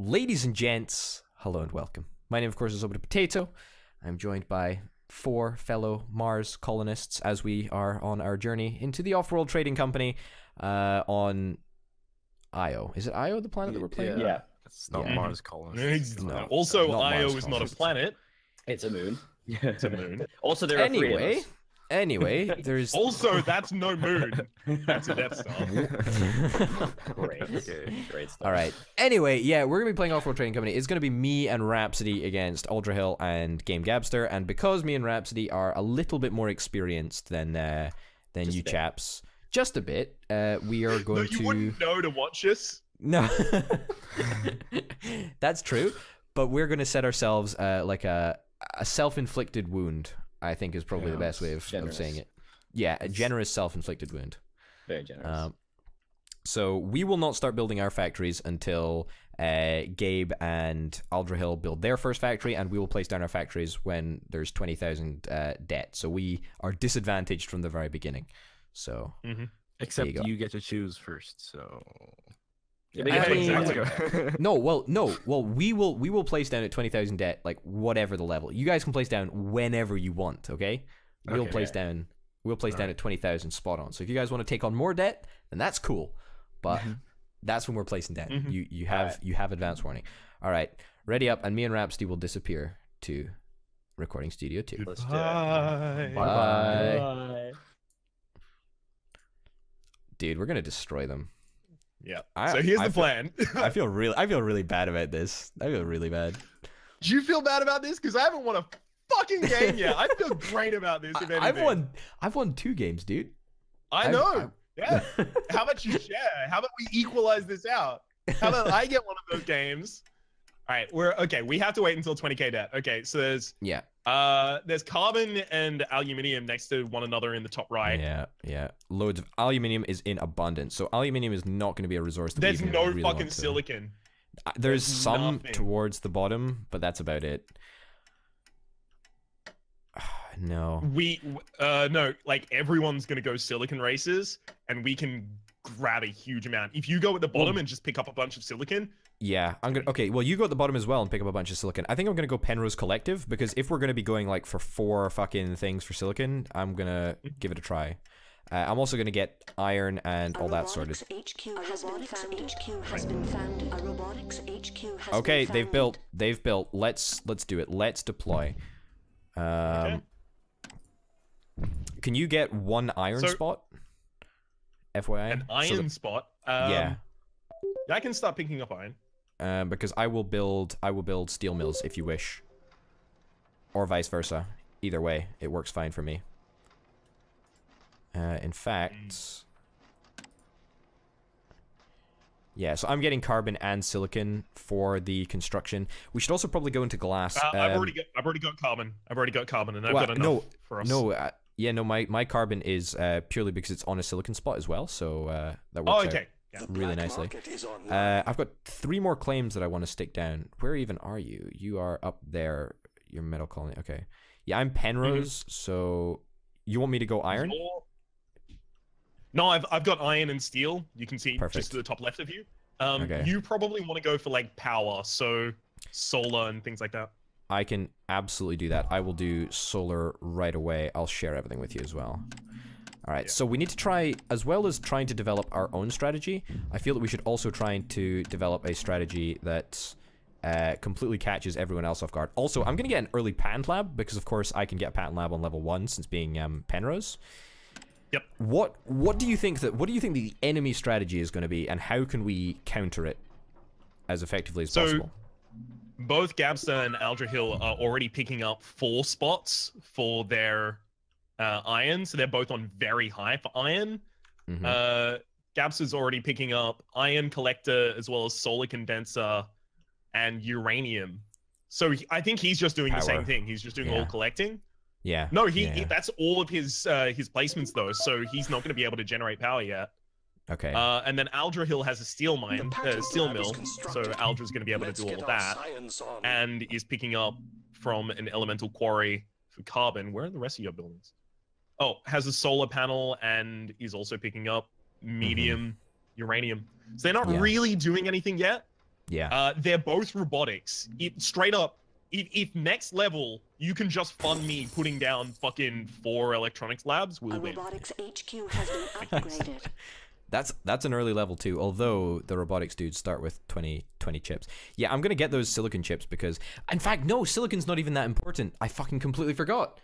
Ladies and gents, hello and welcome. My name, of course, is Orbital Potato. I'm joined by four fellow Mars colonists as we are on our journey into the Offworld Trading Company on Io. Is it Io, the planet that we're playing? Yeah. It's not Mars colonists. No. Also, Io is not a planet. It's a moon. Yeah, it's a moon. Also, there are three of us. Anyway, there's... Also, that's no moon. That's a Death Star. Great stuff. All right. Anyway, yeah, we're going to be playing Offworld Trading Company. It's going to be me and Rhapsody against Aldra Hill and Game Gabster. And because me and Rhapsody are a little bit more experienced than you chaps, just a bit, we are going to... No, you wouldn't know to watch us. No. That's true. But we're going to set ourselves like a self-inflicted wound, I think, is probably the best way of saying it. Yeah, a generous self-inflicted wound. Very generous. So we will not start building our factories until Gabe and Aldra Hill build their first factory, and we will place down our factories when there's 20,000 debt. So we are disadvantaged from the very beginning. So except you get to choose first. So Well, we will place down at 20,000 debt, like whatever the level. You guys can place down whenever you want, okay? We'll place down at 20,000 spot on. So if you guys want to take on more debt, then that's cool. But that's when we're placing debt. You have advance warning. All right, ready up, and me and Rhapsody will disappear to recording studio 2. Let's do it. Bye. Dude, we're gonna destroy them. Yeah. So here's the plan. I feel really bad about this. I feel really bad. Do you feel bad about this? Because I haven't won a fucking game yet. I feel great about this. If I've won 2 games, dude. I know. Yeah. How about you share? How about we equalize this out? How about I get one of those games? All right. We have to wait until 20k debt. Okay. So there's there's carbon and aluminium next to one another in the top right. Yeah, yeah. Loads of aluminium is in abundance. So aluminium is not going to be a resource that there's no really fucking silicon. There's some nothing towards the bottom, but that's about it. No. We no, like everyone's going to go silicon races and we can grab a huge amount. If you go at the bottom and just pick up a bunch of silicon. Yeah, I'm gonna. Okay, well, you go at the bottom as well and pick up a bunch of silicon. I think I'm gonna go Penrose Collective because if we're gonna be going like for 4 fucking things for silicon, I'm gonna give it a try. I'm also gonna get iron and all that sorted. Okay, they've built. They've built. Let's do it. Let's deploy. Can you get one iron spot? FYI, an iron spot. Yeah. I can start picking up iron. Because I will build steel mills if you wish. Or vice versa. Either way, it works fine for me. In fact... Yeah, so I'm getting carbon and silicon for the construction. We should also probably go into glass. I've already got carbon. I've already got carbon, and I've got enough for us. No, yeah, no, my carbon is purely because it's on a silicon spot as well, so that works out. Yeah, really nicely. I've got 3 more claims that I want to stick down. Where even are you? You are up there. Your metal colony. Okay. Yeah, I'm Penrose. So you want me to go iron? No, I've got iron and steel. You can see just to the top left of you. You probably want to go for like power, so solar and things like that. I can absolutely do that. I will do solar right away. I'll share everything with you as well. All right, so we need to try, as well as trying to develop our own strategy, I feel that we should also try to develop a strategy that completely catches everyone else off guard. Also, I'm going to get an early patent lab, because of course I can get a patent lab on level 1 since being Penrose. Yep. What do you think the enemy strategy is going to be, and how can we counter it as effectively as possible? Both Gabster and Aldra Hill are already picking up 4 spots for their... iron, so they're both on very high for iron. Gaps is already picking up iron collector as well as solar condenser and uranium. So I think he's just doing the same thing. He's just doing all collecting. Yeah. No, that's all of his placements though, so he's not going to be able to generate power yet. Okay. And then Aldra Hill has a steel mine, steel mill, so Aldra's going to be able to do all of that, and is picking up from an elemental quarry for carbon. Where are the rest of your buildings? Oh, has a solar panel and is also picking up medium uranium. So they're not really doing anything yet, Yeah. They're both robotics. Straight up, if next level, you can just fund me putting down fucking 4 electronics labs, we'll win. Robotics HQ has been upgraded. That's an early level too, although the robotics dudes start with 20 chips. Yeah, I'm gonna get those silicon chips because, in fact, no, silicon's not even that important. I fucking completely forgot.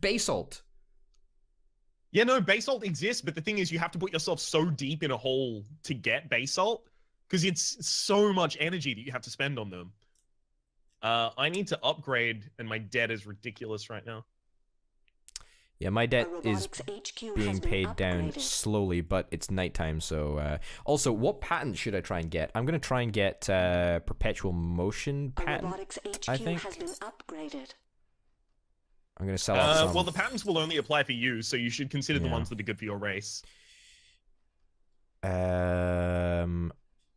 Basalt. Yeah, no, basalt exists, but the thing is you have to put yourself so deep in a hole to get basalt because it's so much energy that you have to spend on them. I need to upgrade, and my debt is ridiculous right now. Yeah, my debt is being paid down slowly, but it's nighttime, so... also, what patent should I try and get? I'm going to try and get perpetual motion patent, I think. I'm going to sell out some. Well, the patents will only apply for you, so you should consider the ones that are good for your race.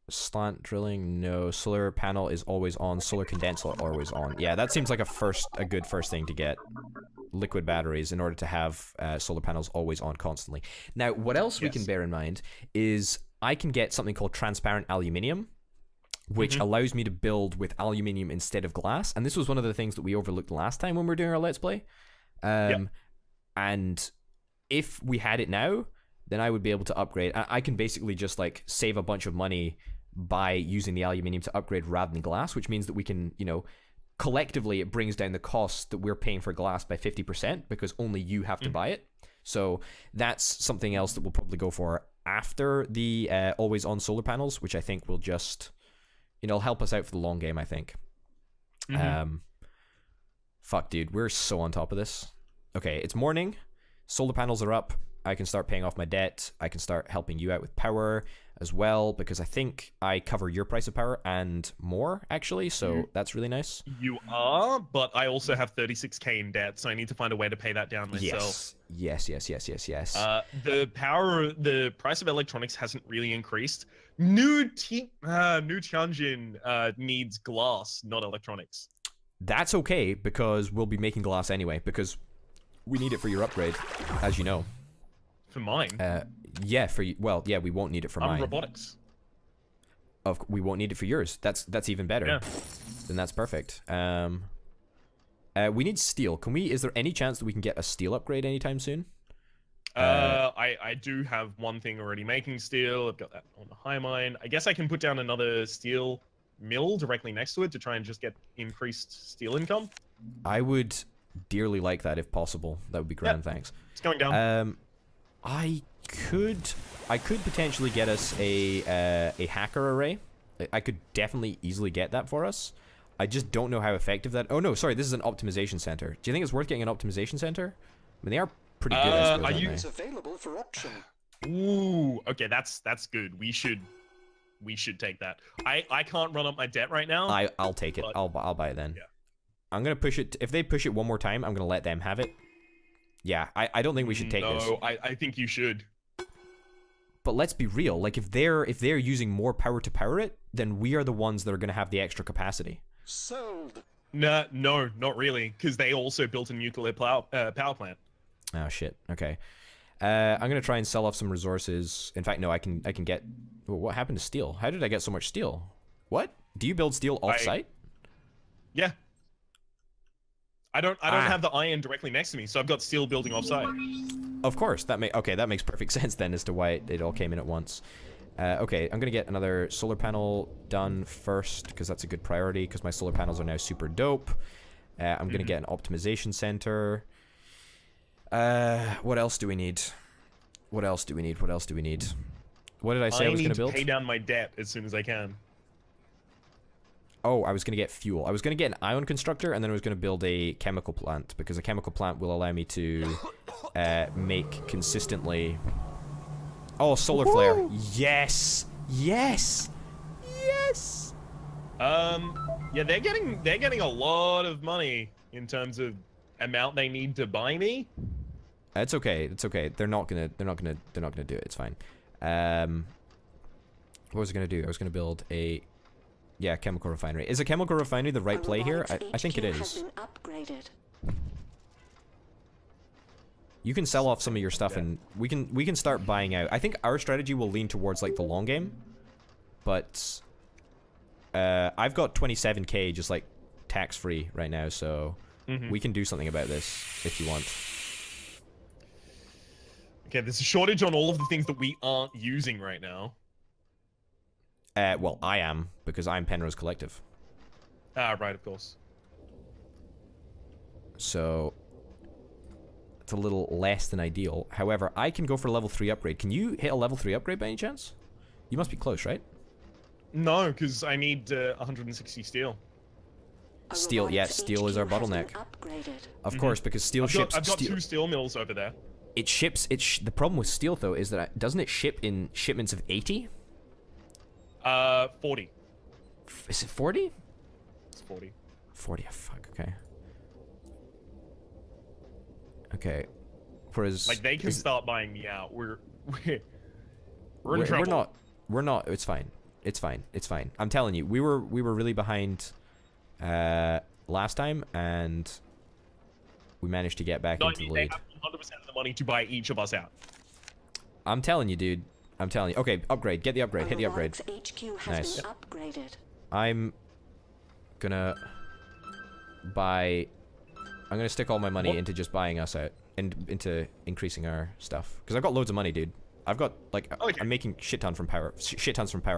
Slant drilling, no. Solar panel is always on. Solar condenser always on. Yeah, that seems like a good first thing to get. Liquid batteries in order to have solar panels always on constantly. Now, what else we can bear in mind is I can get something called transparent aluminium, which allows me to build with aluminium instead of glass. And this was one of the things that we overlooked last time when we were doing our Let's Play. And if we had it now, then I would be able to upgrade. I can basically just like save a bunch of money by using the aluminium to upgrade rather than glass, which means that we can, you know, collectively, it brings down the cost that we're paying for glass by 50% because only you have to buy it. So that's something else that we'll probably go for after the always-on solar panels, which I think will just, you know, help us out for the long game, I think. Fuck, dude, we're so on top of this. Okay, it's morning. Solar panels are up. I can start paying off my debt. I can start helping you out with power as well, because I think I cover your price of power and more, actually, so that's really nice. You are, but I also have 36k in debt, so I need to find a way to pay that down myself. Yes. The price of electronics hasn't really increased. New Tianjin needs glass, not electronics. That's okay, because we'll be making glass anyway, because we need it for your upgrade, as you know. For mine? Yeah, for you. Well, yeah, we won't need it for mine. Robotics. We won't need it for yours. That's even better. Yeah. Then that's perfect. We need steel. Can we? Is there any chance that we can get a steel upgrade anytime soon? I do have one thing already making steel. I've got that on the high mine. I guess I can put down another steel mill directly next to it to try and just get increased steel income. I would dearly like that if possible. That would be grand. Yep. Thanks. It's going down. I could potentially get us a hacker array. I could definitely easily get that for us. I just don't know how effective that. Oh no, sorry, this is an optimization center. Do you think it's worth getting an optimization center? I mean, they are pretty good. I suppose, aren't they? Available for auction. Ooh, okay, that's good. We should take that. I can't run up my debt right now. I'll take it. I'll buy it then. Yeah. I'm gonna push it. If they push it one more time, I'm gonna let them have it. Yeah, I don't think we should take this. No, I think you should. But let's be real. Like, if they're using more power to power it, then we are the ones that are going to have the extra capacity. Sold. No, not really, because they also built a nuclear power plant. Oh shit. Okay. I'm going to try and sell off some resources. In fact, no, I can get. Well, what happened to steel? How did I get so much steel? What? Do you build steel off-site? Yeah. I don't have the iron directly next to me, so I've got steel building offsite. Of course, that makes perfect sense then as to why it all came in at once. Okay, I'm gonna get another solar panel done first because that's a good priority because my solar panels are now super dope. I'm gonna get an optimization center. What else do we need? What did I say I was gonna build? I need to pay down my debt as soon as I can. Oh, I was going to get fuel. I was going to get an ion constructor, and then I was going to build a chemical plant, because a chemical plant will allow me to make consistently... Oh, solar flare. Yes! Yes! Yes! Yeah, they're getting a lot of money in terms of amount they need to buy me. It's okay. It's okay. They're not going to do it. It's fine. What was I going to do? I was going to build a... Yeah, chemical refinery. Is a chemical refinery the right play here? I think it is. You can sell off some of your stuff and we can start buying out. I think our strategy will lean towards like the long game, but I've got 27k just like tax-free right now, so we can do something about this if you want. Okay, there's a shortage on all of the things that we aren't using right now. Well, I am, because I'm Penrose Collective. Ah, right, of course. So, it's a little less than ideal. However, I can go for a level 3 upgrade. Can you hit a level 3 upgrade by any chance? You must be close, right? No, because I need 160 steel. Steel, yeah, steel is our bottleneck. Of course, because steel ships... I've got two steel mills over there. It ships... the problem with steel, though, is that... Doesn't it ship in shipments of 80? 40. Is it 40? It's 40. 40, oh, fuck, okay. Okay. Whereas... Like, they can start buying me out. We're in trouble. We're not... It's fine. It's fine. It's fine. I'm telling you, we were really behind... last time, and we managed to get back into the lead. 100% of the money to buy each of us out. I'm telling you, dude. I'm telling you. Okay, upgrade. Get the upgrade. Hit the upgrade. Nice. I'm gonna buy... I'm gonna stick all my money into just buying us out, and into increasing our stuff. Because I've got loads of money, dude. I've got, like, I'm making shit tons from power,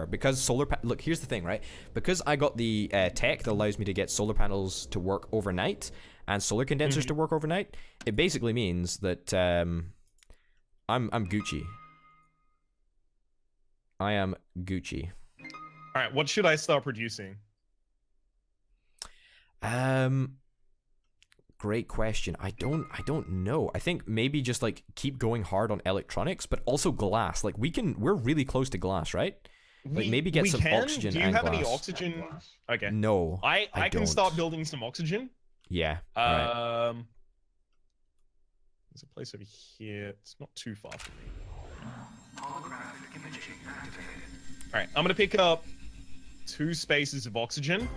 because solar look, here's the thing, right? Because I got the tech that allows me to get solar panels to work overnight, and solar condensers to work overnight, it basically means that, I'm Gucci. I am Gucci. Alright, what should I start producing? Great question. I don't know. I think maybe just like keep going hard on electronics, but also glass. Like we're really close to glass, right? Like maybe get some oxygen. Do you have any oxygen? Okay. No. I can start building some oxygen. Yeah. Right. There's a place over here. It's not too far from me. All right. I'm gonna pick up 2 spaces of oxygen.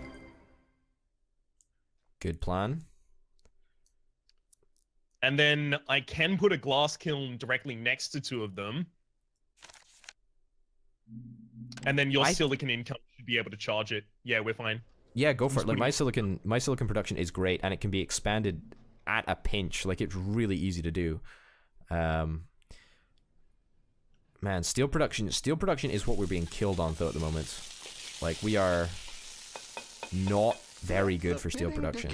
Good plan. And then I can put a glass kiln directly next to 2 of them. And then your silicon income should be able to charge it. Yeah, we're fine. Yeah, go for it. Like my silicon production is great, and it can be expanded at a pinch. Like it's really easy to do. Man, steel production is what we're being killed on though at the moment. Like we are not very good for steel production.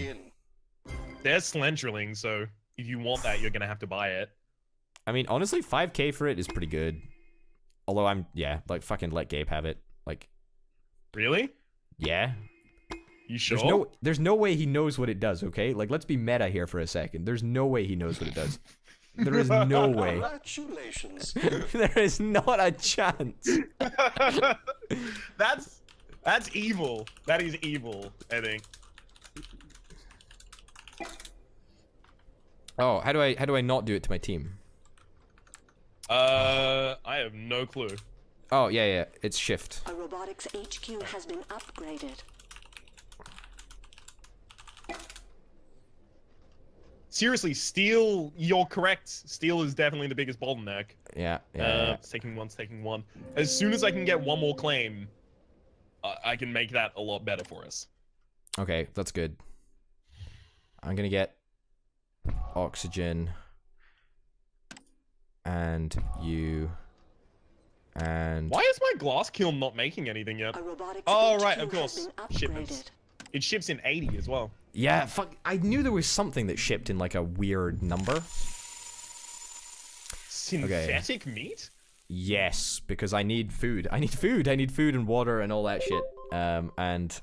They're slenderling, so if you want that, you're gonna have to buy it. I mean, honestly, 5k for it is pretty good. Although yeah, like fucking let Gabe have it. Like, really? Yeah. You sure? There's no way he knows what it does. Okay, like let's be meta here for a second. There's no way he knows what it does. There is no way. Congratulations. There is not a chance. That's evil. That is evil, I think. Oh, how do I not do it to my team? I have no clue. Oh, yeah, it's shift. A robotics HQ has been upgraded. Seriously, steel, you're correct. Steel is definitely the biggest bottleneck. Yeah. It's taking one. As soon as I can get 1 more claim, I can make that a lot better for us. Okay, that's good. I'm gonna get oxygen, and you, and... Why is my glass kiln not making anything yet? Oh, right, of course. Shipments. It ships in 80 as well. Yeah, fuck. I knew there was something that shipped in, like, a weird number. Synthetic meat? Yes, because I need food. I need food and water and all that shit. And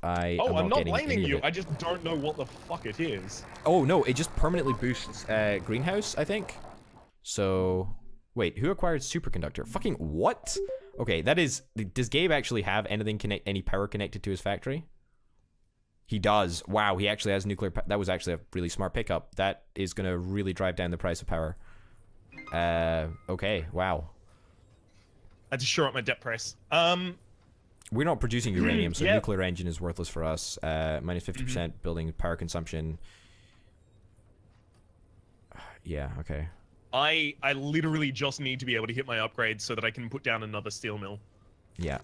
I'm not blaming you. I just don't know what the fuck it is. Oh no, it just permanently boosts greenhouse, I think. So wait, who acquired superconductor? Fucking what? Okay, that is. Does Gabe actually have anything any power connected to his factory? He does. Wow, he actually has nuclear. That was actually a really smart pickup. That is gonna really drive down the price of power. Okay. Wow. I just shore up my debt price. We're not producing uranium, so nuclear engine is worthless for us. Minus 50% building power consumption. Yeah, okay. I literally just need to be able to hit my upgrades so that I can put down another steel mill. Yeah.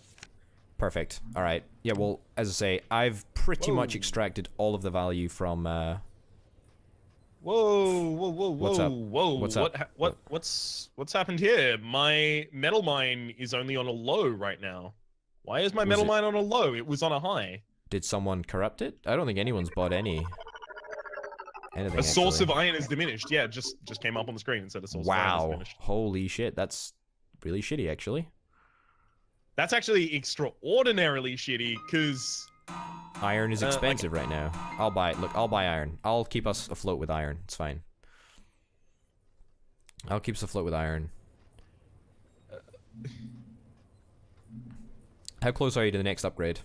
Perfect. All right. Yeah, well, as I say, I've pretty much extracted all of the value from, Whoa, whoa, whoa, what's up? Whoa, what's up? What's happened here? My metal mine is only on a low right now. Why is my metal mine on a low? It was on a high. Did someone corrupt it? I don't think anyone's bought any. Anything, a source of iron is diminished. Yeah, just came up on the screen and said a source of iron is diminished. Wow, holy shit, that's really shitty, actually. That's actually extraordinarily shitty, because... iron is expensive right now. I'll buy it. Look, I'll buy iron. I'll keep us afloat with iron. It's fine. I'll keep us afloat with iron. How close are you to the next upgrade?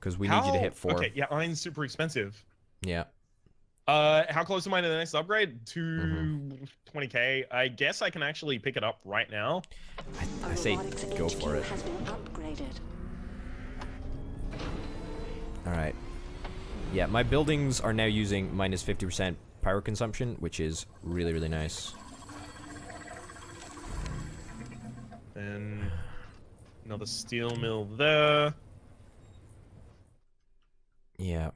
Because we need you to hit 4. Okay, yeah, iron's super expensive. Yeah. How close am I to the next upgrade? To 20k. I guess I can actually pick it up right now. I say go for it. Alright. Yeah, my buildings are now using minus 50% power consumption, which is really, really nice. And another steel mill there. Yeah.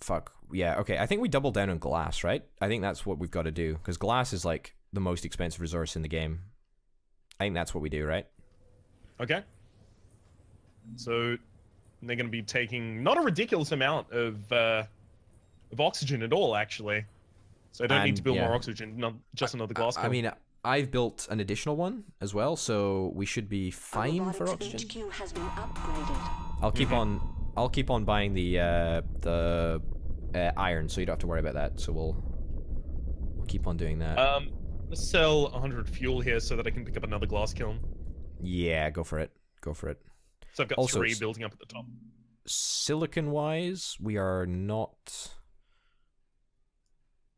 Fuck. Yeah, okay, I think we doubled down on glass, right? I think that's what we've got to do, because glass is, like, the most expensive resource in the game. I think that's what we do, right? Okay. So, they're going to be taking not a ridiculous amount of oxygen at all, actually. So I don't need to build more oxygen, just another glass I mean, I've built an additional one as well, so we should be fine for oxygen. HQ has been upgraded. I'll keep on buying the iron, so you don't have to worry about that. So we'll keep on doing that. Let's sell 100 fuel here so that I can pick up another glass kiln. Yeah, go for it. Go for it. So I've got also, 3 building up at the top. Silicon-wise, we are not...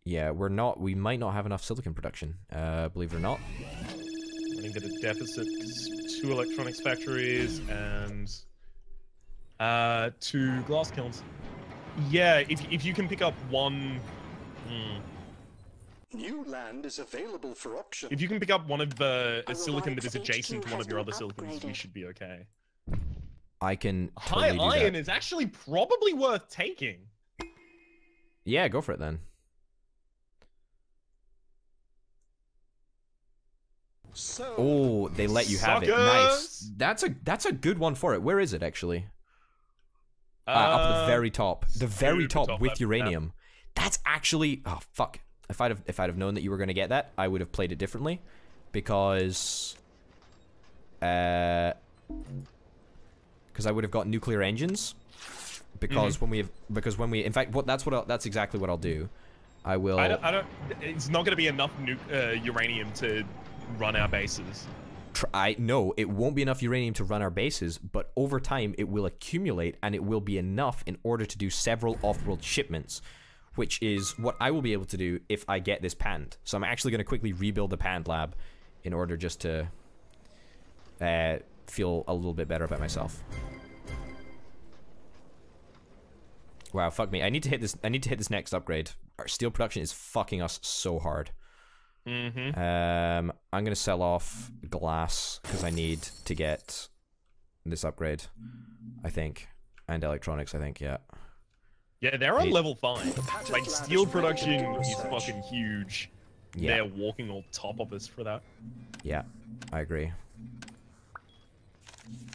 Yeah, we're not... We might not have enough silicon production, believe it or not. I think at a deficit, 2 electronics factories and 2 glass kilns. Yeah, if you can pick up one... New land is available for auction. If you can pick up one of the silicon that is adjacent to one of your other silicons, we should be okay. I can totally do that. Iron is actually probably worth taking. Yeah, go for it then. So, oh, they let you have it. Nice. That's a good one for it. Where is it actually? Up at the very top. The very top with uranium. That's actually oh fuck. If I'd have known that you were going to get that, I would have played it differently, because I would have got nuclear engines, because that's exactly what I'll do. I will. It's not going to be enough uranium to run our bases. No, it won't be enough uranium to run our bases, but over time it will accumulate and it will be enough in order to do several off-world shipments, which is what I will be able to do if I get this patent. So I'm actually going to quickly rebuild the patent lab in order just to feel a little bit better about myself. Wow, fuck me. I need to hit this next upgrade. Our steel production is fucking us so hard. I'm gonna sell off glass because I need to get this upgrade, I think. And electronics, I think, yeah. Yeah, they're on level 5. Like, steel production is fucking huge. Yeah. They're walking on top of us for that. Yeah, I agree.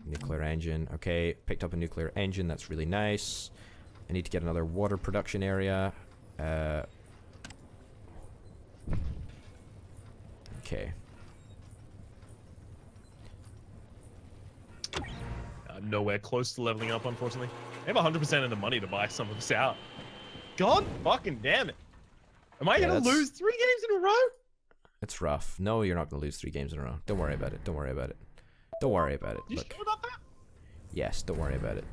Nuclear engine. Okay, picked up a nuclear engine. That's really nice. I need to get another water production area. Okay. Nowhere close to leveling up, unfortunately. I have 100% of the money to buy some of this out. God fucking damn it. Am I going to lose 3 games in a row? It's rough. No, you're not going to lose 3 games in a row. Don't worry about it. Don't worry about it. Don't worry about it. You sure about that? Yes, don't worry about it.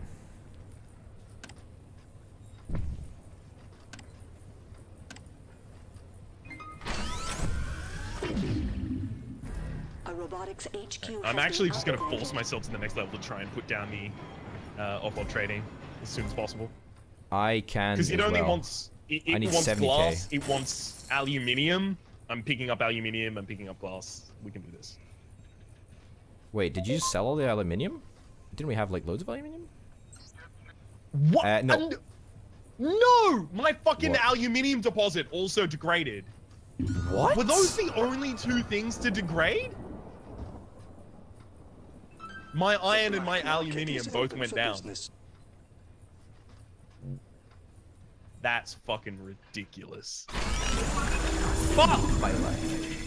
A robotics HQ. I'm actually just going to force myself to the next level to try and put down the offworld trading as soon as possible. I can. Because it only wants. It wants glass. It wants aluminium. I'm picking up aluminium. I'm picking up glass. We can do this. Wait, did you just sell all the aluminium? Didn't we have like loads of aluminium? What? No. No! My fucking aluminium deposit also degraded. What? Were those the only two things to degrade? My iron and my aluminium both went down. That's fucking ridiculous. Fuck my life.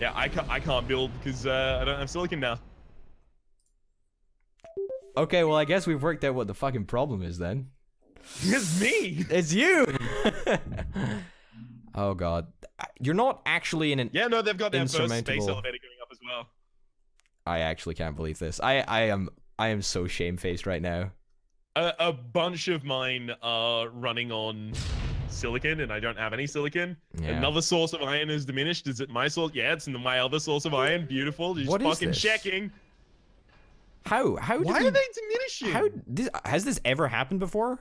Yeah, I can't build because I don't have silicon now. Okay, well I guess we've worked out what the fucking problem is then. It's me. It's you. Oh god, you're not actually in an yeah. No, they've got their first space elevator going up as well. I actually can't believe this. I am so shamefaced right now. A bunch of mine are running on silicon, and I don't have any silicon. Yeah. Another source of iron is diminished. Is it my source? Yeah, it's in my other source of iron. Beautiful. Just what fucking is this? Checking. How? Why are they diminishing? How? Has this ever happened before?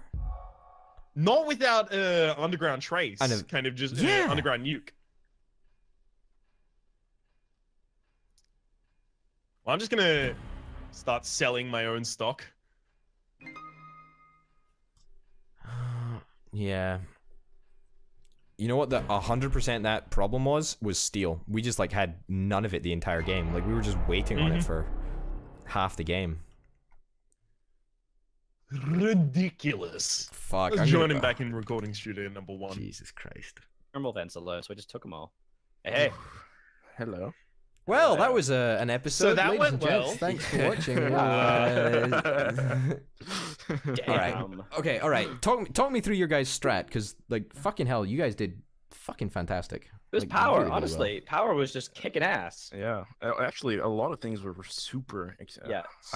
Not without underground trace, kind of just underground nuke. Well, I'm just gonna start selling my own stock. Yeah. You know what the 100% that problem was steel. We just like had none of it the entire game. Like we were just waiting on it for half the game. Ridiculous. Fuck. Let's join him back in recording studio #1. Jesus Christ. Thermal vents are low, so I just took them all. Hey. Hello. Well, that was an episode. So that went well. Thanks for watching. Damn. All right. Okay. All right. Talk me through your guys' strat, because like fucking hell, you guys did fucking fantastic. It was like, power, really honestly. Well. Power was just kicking ass. Yeah. Actually, a lot of things were super high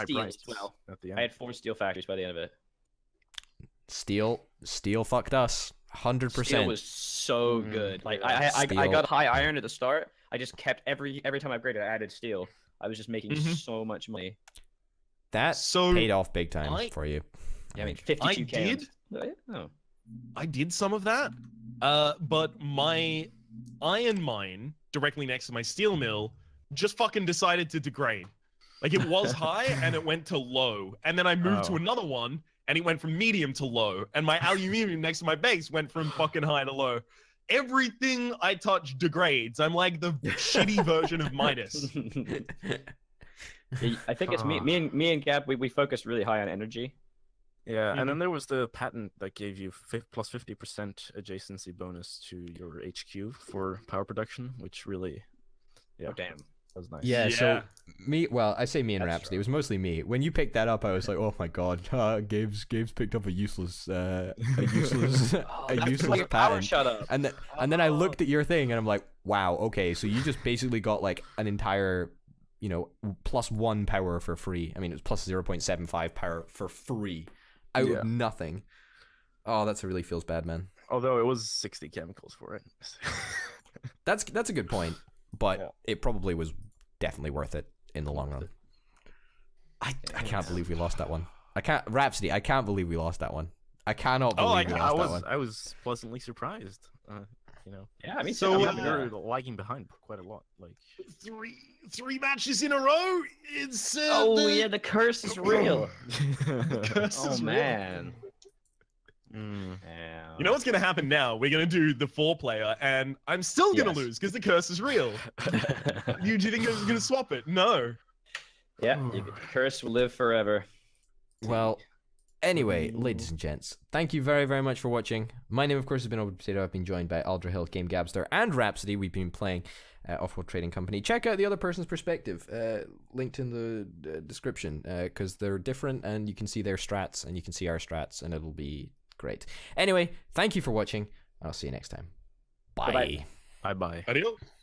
priced at the end. I had 4 steel factories by the end of it. Steel fucked us. 100%. Steel was so good. Like, I got high iron at the start. I just kept, every time I upgraded, I added steel. I was just making so much money. That paid off big time for you. Yeah, I mean, 52K. I did some of that, but my iron mine directly next to my steel mill just fucking decided to degrade. Like it was high and it went to low, and then I moved to another one and it went from medium to low, and my aluminium next to my base went from fucking high to low. Everything I touch degrades. I'm like the shitty version of Midas. I think it's me and Gab, we focused really high on energy. Yeah, and then there was the patent that gave you plus 50% adjacency bonus to your HQ for power production, which really, oh, damn, that was nice. Yeah, so me and Rhapsody, it was mostly me. When you picked that up, I was like, oh my god, Gabe's picked up a useless patent. Shut up. And then I looked at your thing, and I'm like, wow, okay, so you just basically got like an entire, you know, +1 power for free. I mean, it was plus 0.75 power for free. Out of nothing. Oh, that really feels bad, man. Although it was 60 chemicals for it. that's a good point, but it probably was definitely worth it in the long run. I can't believe we lost that one. Rhapsody, I can't believe we lost that one. I cannot believe we lost that one. I was pleasantly surprised. You know. Yeah, I mean, so you're lagging behind quite a lot. Like three matches in a row. It's the curse is real. The curse is man. Real. Yeah. You know what's gonna happen now? We're gonna do the 4-player, and I'm still gonna lose because the curse is real. Do you think I was gonna swap it? No. Yeah, the curse will live forever. Well. Anyway, ladies and gents, thank you very, very much for watching. My name, of course, has been Orbital Potato. I've been joined by Aldra Hill, Game Gabster, and Rhapsody. We've been playing Offworld Trading Company. Check out The Other Person's Perspective, linked in the description, because they're different, and you can see their strats, and you can see our strats, and it'll be great. Anyway, thank you for watching, and I'll see you next time. Bye. Bye-bye. Bye-bye. Adios.